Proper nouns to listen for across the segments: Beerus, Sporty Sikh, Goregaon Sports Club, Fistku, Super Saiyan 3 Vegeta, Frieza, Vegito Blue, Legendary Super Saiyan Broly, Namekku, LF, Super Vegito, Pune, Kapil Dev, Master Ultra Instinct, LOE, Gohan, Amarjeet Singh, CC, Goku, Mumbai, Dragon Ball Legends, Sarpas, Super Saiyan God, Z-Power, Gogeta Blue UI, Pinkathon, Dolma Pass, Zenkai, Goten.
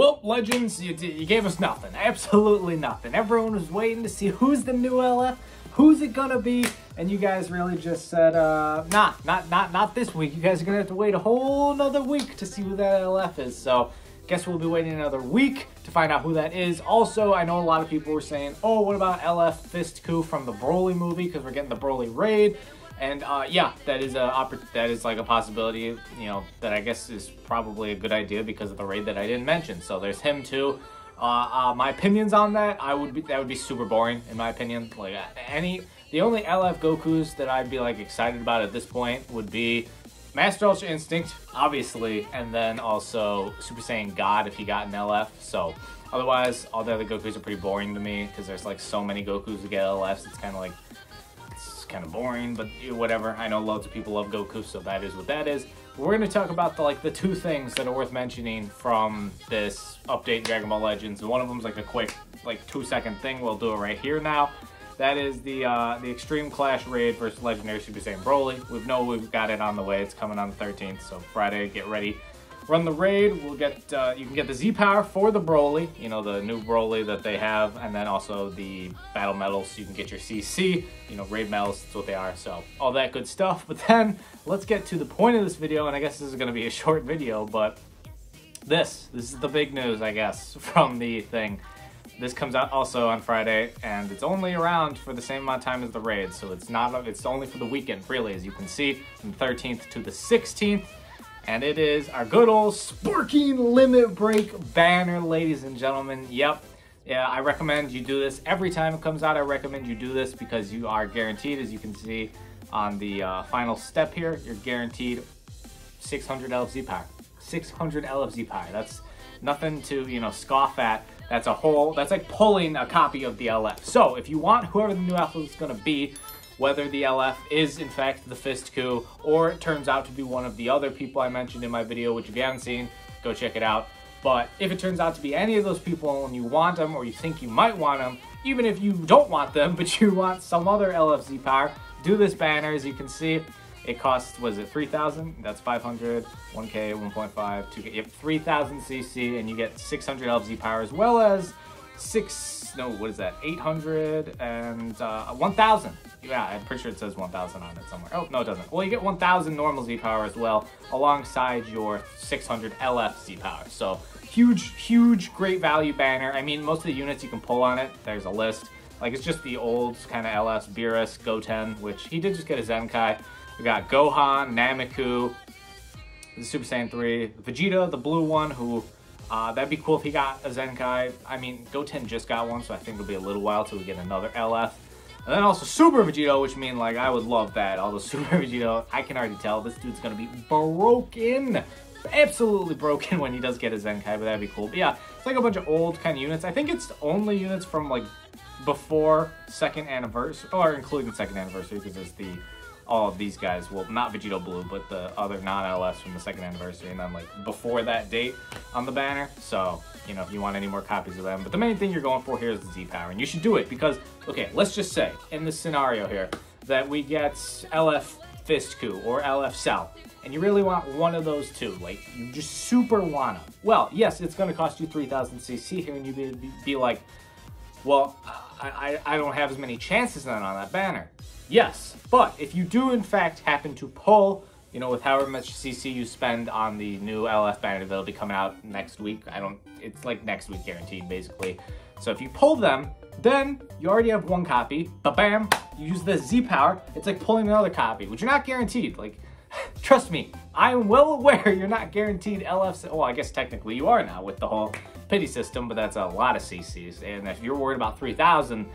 Well, Legends, you gave us nothing. Absolutely nothing. Everyone was waiting to see who's the new LF, who's it gonna be, and you guys really just said, nah, not this week. You guys are gonna have to wait a whole nother week to see who that LF is, so guess we'll be waiting another week to find out who that is. Also, I know a lot of people were saying, oh, what about LF Fistku from the Broly movie, because we're getting the Broly raid. And yeah, that is like a possibility, you know, that I guess is probably a good idea because of the raid that I didn't mention. So there's him too. My opinions on that, that would be super boring in my opinion. Like the only LF Gokus that I'd be like excited about at this point would be Master Ultra Instinct, obviously, and then also Super Saiyan God if he got an LF. So otherwise, all the other Gokus are pretty boring to me because there's like so many Gokus to get LFs. It's kind of like, kind of boring, but whatever. I know loads of people love Goku, so that is what that is. We're going to talk about the two things that are worth mentioning from this update in Dragon Ball Legends. One of them is like a quick 2-second thing. We'll do it right here now. That is the Extreme Clash raid versus Legendary Super Saiyan Broly. We know we've got it on the way. It's coming on the 13th, so Friday. Get ready. Run the raid. We'll get you can get the Z-Power for the Broly, you know, the new Broly that they have, and then also the battle medals. You can get your CC, you know, raid medals. That's what they are. So all that good stuff. But then let's get to the point of this video, and I guess this is going to be a short video, but this is the big news, I guess, from the thing. This comes out also on Friday, and it's only around for the same amount of time as the raid, so it's only for the weekend, really, as you can see, from the 13th to the 16th. And it is our good old Sparking Limit Break banner, ladies and gentlemen. Yep. Yeah, I recommend you do this. Every time it comes out, I recommend you do this because you are guaranteed, as you can see on the final step here, you're guaranteed 600 LFZ power. 600 LFZ power. That's nothing to, you know, scoff at. That's a whole, that's like pulling a copy of the LF. So if you want whoever the new LF is going to be, whether the LF is in fact the Fistku, or it turns out to be one of the other people I mentioned in my video, which if you haven't seen, go check it out. But if it turns out to be any of those people and you want them, or you think you might want them, even if you don't want them, but you want some other LFZ power, do this banner. As you can see, it costs, was it 3,000? That's 500, 1K, 1.5, 2K, you have 3,000 CC, and you get 600 LFZ power, as well as 800 and 1,000. Yeah, I'm pretty sure it says 1,000 on it somewhere. Oh, no, it doesn't. Well, you get 1,000 normal Z-Power as well, alongside your 600 LF Z-Power. So, huge, huge, great value banner. I mean, most of the units you can pull on it. There's a list. Like, it's just the old kind of LFs. Beerus, Goten, which he did just get a Zenkai. We got Gohan, Namekku, the Super Saiyan 3, Vegeta, the blue one, who... that'd be cool if he got a Zenkai. I mean, Goten just got one, so I think it'll be a little while till we get another LF. And then also Super Vegito, which means, like, I would love that. Although Super Vegito, I can already tell this dude's gonna be broken. Absolutely broken when he does get a Zenkai, but that'd be cool. But yeah, it's like a bunch of old kind of units. I think it's only units from, like, before second anniversary, or including second anniversary, because it's the... all of these guys, well, not Vegito Blue, but the other non-LFs from the second anniversary, and then like before that date on the banner. So, you know, if you want any more copies of them, but the main thing you're going for here is the Z-Power, and you should do it because, okay, let's just say in this scenario here that we get LF Fistku or LF Cell, and you really want one of those two, like you just super want them. Well, yes, it's going to cost you 3,000 CC here, and you be like, well, I don't have as many chances then on that banner. Yes, but if you do in fact happen to pull, you know, with however much CC you spend on the new LF banner that'll be coming out next week, it's like next week guaranteed basically. So if you pull them, then you already have one copy, ba-bam, you use the Z-Power, it's like pulling another copy, which you're not guaranteed, like, trust me, I am well aware you're not guaranteed LFs, well I guess technically you are now with the whole pity system, but that's a lot of CCs, and if you're worried about 3,000,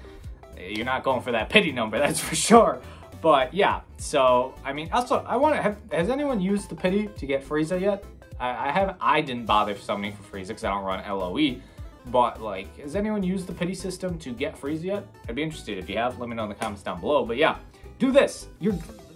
you're not going for that pity number, that's for sure. But yeah, so I mean, also I want to have, has anyone used the pity to get Frieza yet? I haven't. I didn't bother summoning for Frieza because I don't run LOE. But like, has anyone used the pity system to get Frieza yet? I'd be interested. If you have, let me know in the comments down below. But yeah, do this.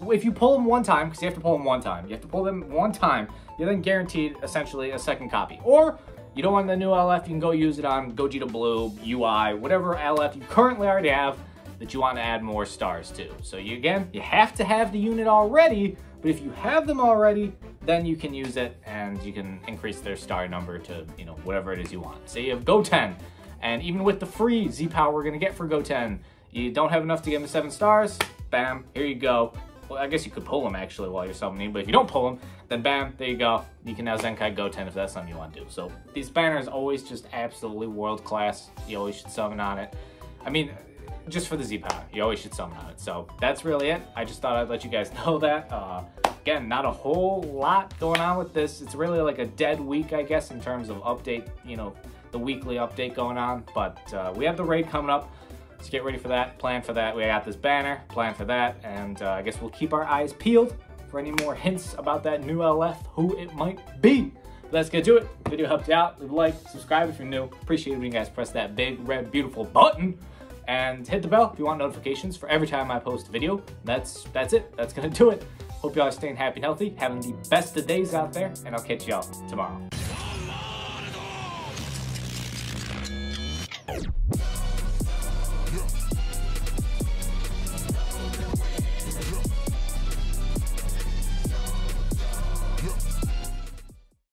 If you pull them one time, because you have to pull them one time. You have to pull them one time. You're then guaranteed essentially a second copy. Or you don't want the new LF, you can go use it on Gogeta Blue, UI, whatever LF you currently already have that you want to add more stars to. So you, again, you have to have the unit already, But if you have them already, then you can use it and you can increase their star number to, you know, whatever it is you want. Say you have Goten, and even with the free Z-Power we're going to get for Goten, you don't have enough to give him 7 stars, bam, here you go. Well, I guess you could pull him actually while you're summoning, but if you don't pull him, then bam, there you go. You can now Zenkai Goten if that's something you want to do. So these banners always just absolutely world class. You always should summon on it. I mean, just for the Z-Power, you always should summon on it. So that's really it. I just thought I'd let you guys know that. Again, not a whole lot going on with this. It's really like a dead week, I guess, in terms of update, you know, the weekly update going on. But we have the raid coming up. So get ready for that, plan for that. We got this banner, plan for that, and I guess we'll keep our eyes peeled for any more hints about that new LF, who it might be. But that's gonna do it. If the video helped you out, leave a like, subscribe if you're new. Appreciate it when you guys press that big, red, beautiful button. And hit the bell if you want notifications for every time I post a video. That's it, that's gonna do it. Hope y'all are staying happy and healthy, having the best of days out there, and I'll catch y'all tomorrow.